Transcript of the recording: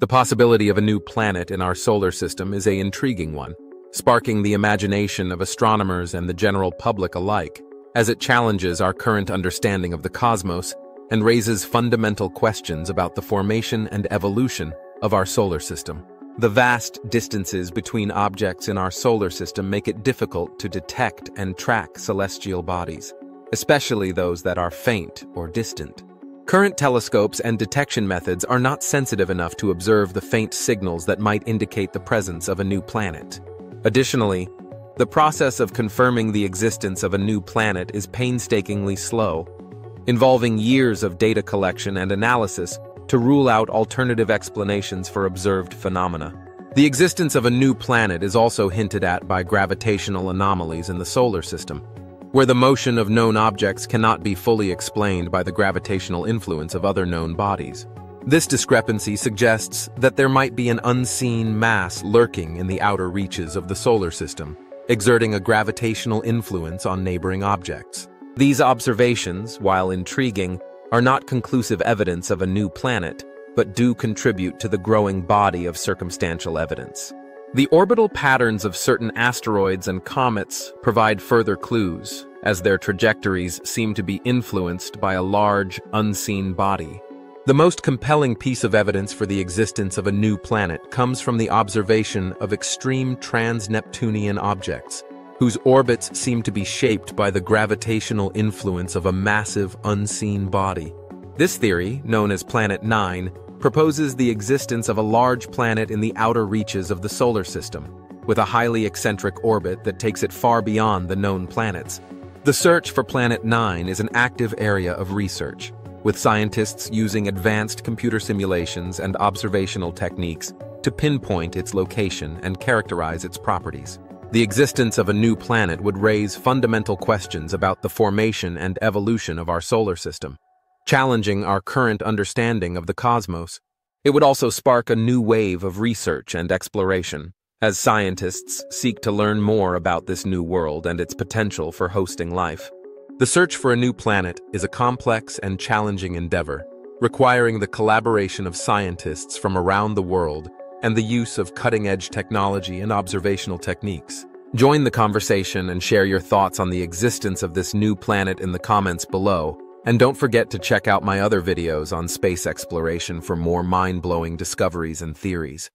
The possibility of a new planet in our solar system is an intriguing one, sparking the imagination of astronomers and the general public alike, as it challenges our current understanding of the cosmos and raises fundamental questions about the formation and evolution of our solar system. The vast distances between objects in our solar system make it difficult to detect and track celestial bodies, especially those that are faint or distant. Current telescopes and detection methods are not sensitive enough to observe the faint signals that might indicate the presence of a new planet. Additionally, the process of confirming the existence of a new planet is painstakingly slow, involving years of data collection and analysis to rule out alternative explanations for observed phenomena. The existence of a new planet is also hinted at by gravitational anomalies in the solar system, where the motion of known objects cannot be fully explained by the gravitational influence of other known bodies. This discrepancy suggests that there might be an unseen mass lurking in the outer reaches of the solar system, exerting a gravitational influence on neighboring objects. These observations, while intriguing, are not conclusive evidence of a new planet, but do contribute to the growing body of circumstantial evidence. The orbital patterns of certain asteroids and comets provide further clues, as their trajectories seem to be influenced by a large, unseen body. The most compelling piece of evidence for the existence of a new planet comes from the observation of extreme trans-Neptunian objects, whose orbits seem to be shaped by the gravitational influence of a massive unseen body. This theory, known as Planet Nine, proposes the existence of a large planet in the outer reaches of the solar system, with a highly eccentric orbit that takes it far beyond the known planets. The search for Planet Nine is an active area of research, with scientists using advanced computer simulations and observational techniques to pinpoint its location and characterize its properties. The existence of a new planet would raise fundamental questions about the formation and evolution of our solar system, challenging our current understanding of the cosmos. It would also spark a new wave of research and exploration, as scientists seek to learn more about this new world and its potential for hosting life. The search for a new planet is a complex and challenging endeavor, requiring the collaboration of scientists from around the world and the use of cutting-edge technology and observational techniques. Join the conversation and share your thoughts on the existence of this new planet in the comments below, and don't forget to check out my other videos on space exploration for more mind-blowing discoveries and theories.